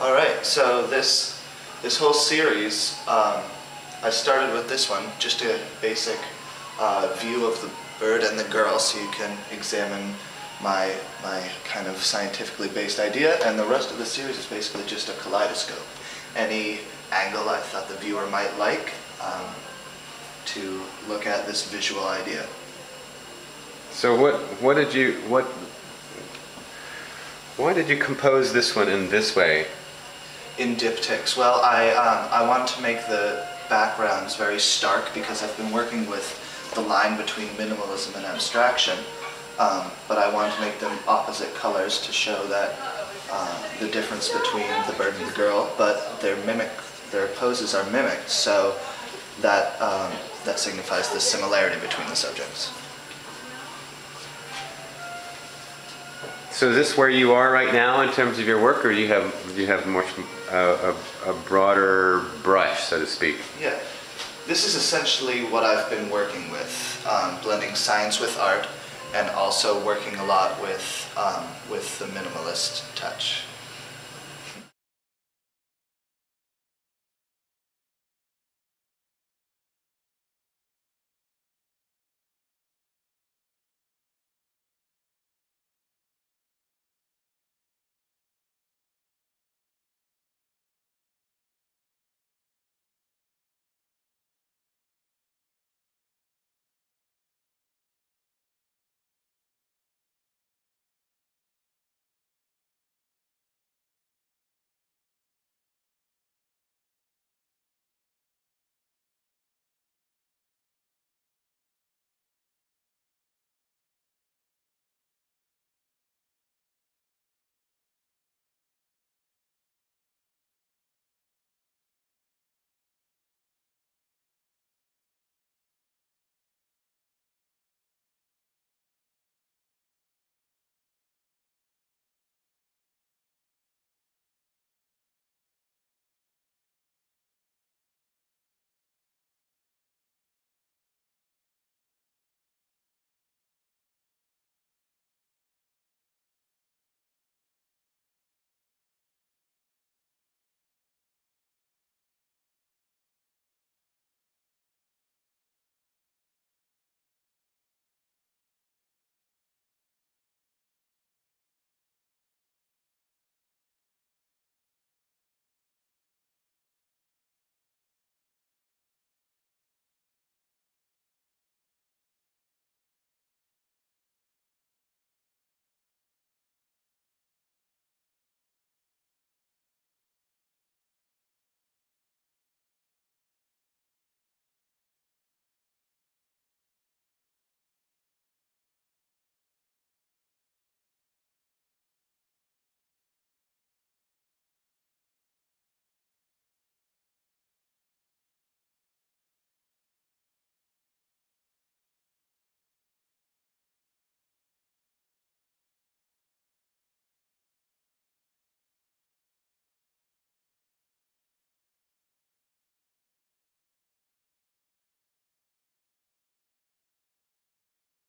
All right, so this whole series, I started with this one, just a basic view of the bird and the girl, so you can examine my kind of scientifically based idea, and the rest of the series is basically just a kaleidoscope. Any angle I thought the viewer might like to look at this visual idea. So why did you compose this one in this way? In diptychs. Well, I want to make the backgrounds very stark because I've been working with the line between minimalism and abstraction, but I want to make them opposite colors to show that the difference between the bird and the girl, but their poses are mimicked, so that that signifies the similarity between the subjects. So is this where you are right now in terms of your work, or do you have more a broader brush, so to speak? Yeah, this is essentially what I've been working with, blending science with art, and also working a lot with the minimalist touch.